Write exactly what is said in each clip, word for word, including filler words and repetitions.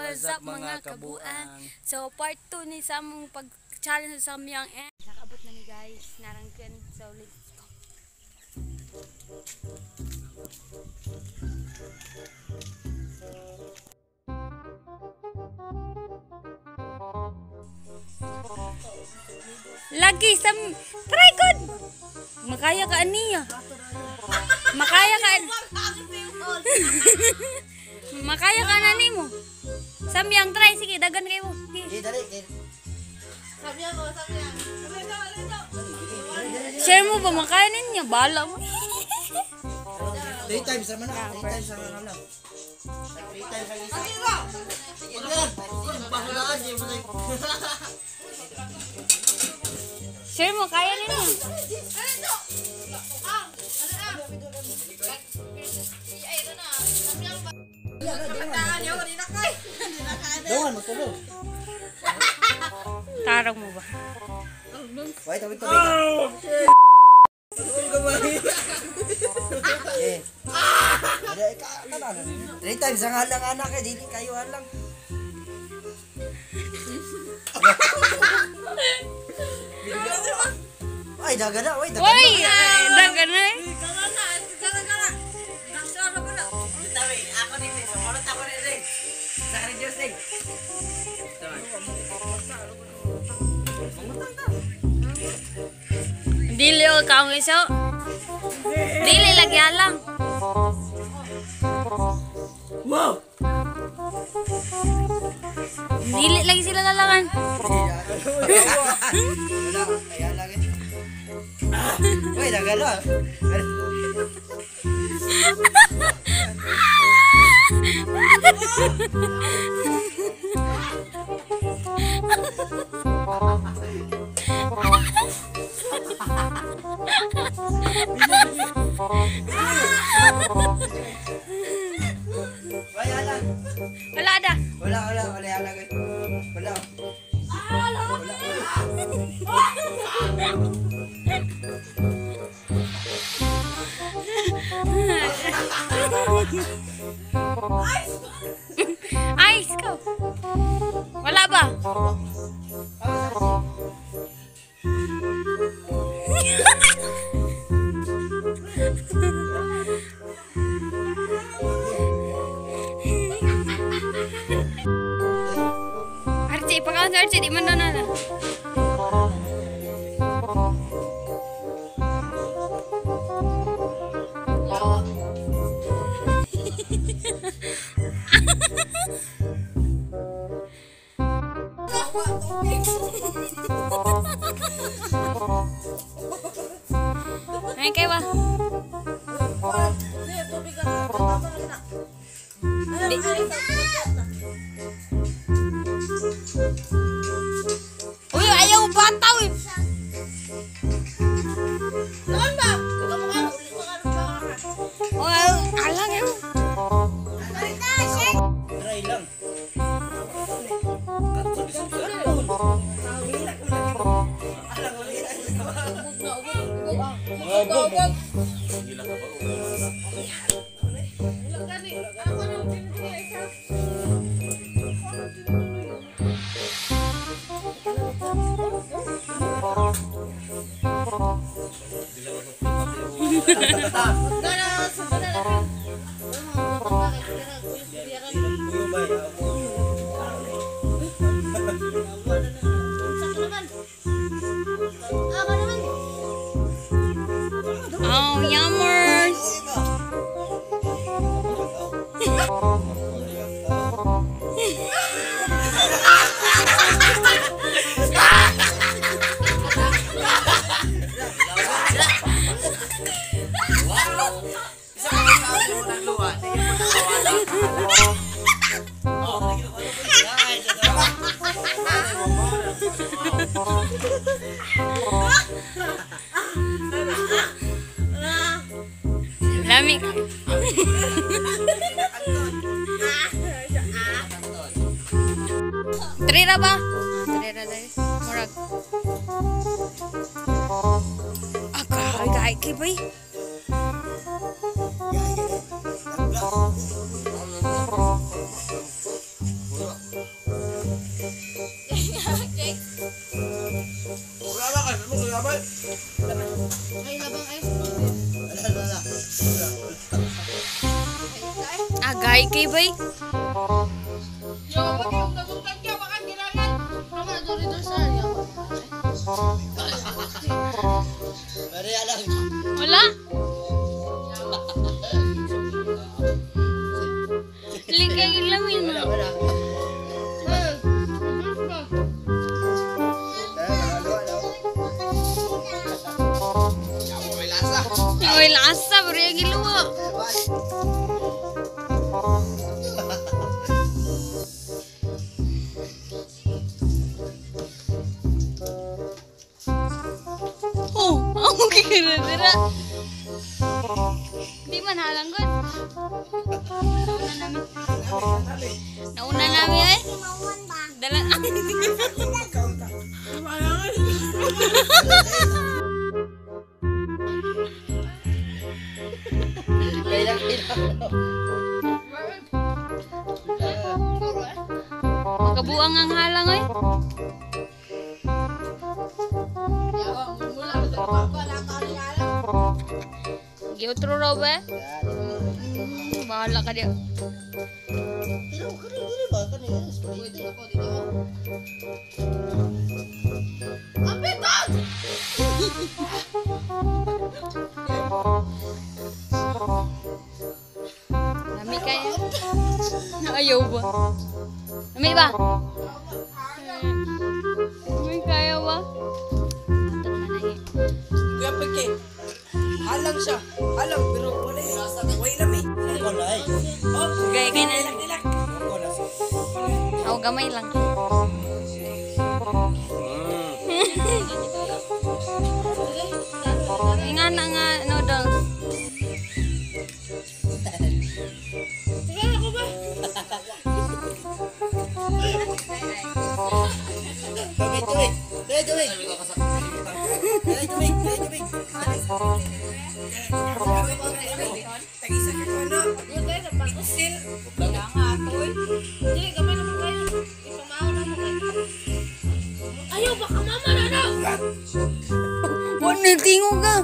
Wazak mga kabuan. So part two ni sa mong pag-challenge sa Samyang. Nakabot na ni guys, narangkin. So let's go. Lagi sam try good. Makaya ka aniya. Makaya ka. Makaya ka na nimo. Samyang try sige dagan kayo. Sige dali. Samyang o Samyang. Share mo ba makainin niya bala mo. Three times sama na. Three times sama na. Three times lagi. Sige na. Bahalaan niya mo. Share mo kaya nino. Ano to? Ah, ano na? Ay, ito na. Samyang ba? Kapataan niyo, ninakay. Doon, magkulong. Tarong mo ba? Wait, wait, wait. Oh, shit! Doon ka ba? Eh. Ada, kanan. Three times ang halang anak eh. Dili kayo halang. Ay, daga na. Ay, daga na. Ay, daga na. Dili o kaong iso. Dili lagi alang. Wow. Dili lagi sila lalangan. Uy, nagalo ah. Wala ada. Wala wala wala wala wala. Ice ko. Wala ba? Archie, pagkakas Archie, di mana na na. Ay, kayo ba? Di. Uy, ayaw bataw eh. Naman ba? Uy, alang eh. Try lang. Gugog. Gila ka ba? Gila ka ni. Ako na pinili ka. Lami ka. Trira ba? Trira dahil. Murag. Aga, aga, aga ba eh? Aga, aga, aga. Ay kay bay. Wala. Lingkang ilang ina. Oy lasa bro ya gilo. Kira-kira di mana langgan? Nauna nami eh? Dalang makabuang ang halang eh? Giotro raw ba? Hmm, bahala ka dia. Nami kaya? Ayaw ba? Nami ba? Nami kaya ba? Kuya Peke, halang siya. Halang, pero wala eh. Way lami. Wala eh. Gaya kayo na lang. Ako gamay lang. Ingan na nga, noodles. Tagal ako ba? Tuloy, tuloy. Tuloy, tuloy. Tuloy, tuloy. Tingog ka.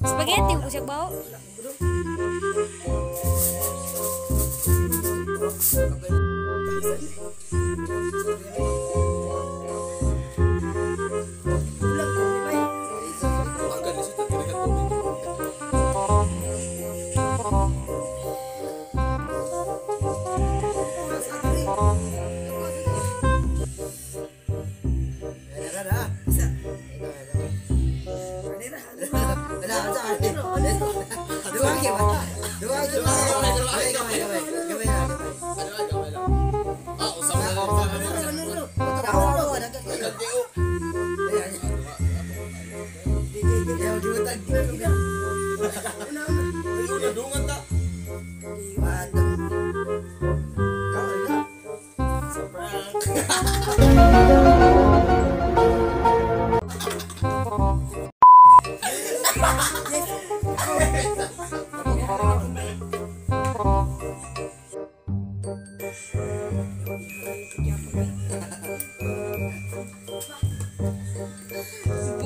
Spaghetti kusak bau. Terima kasih.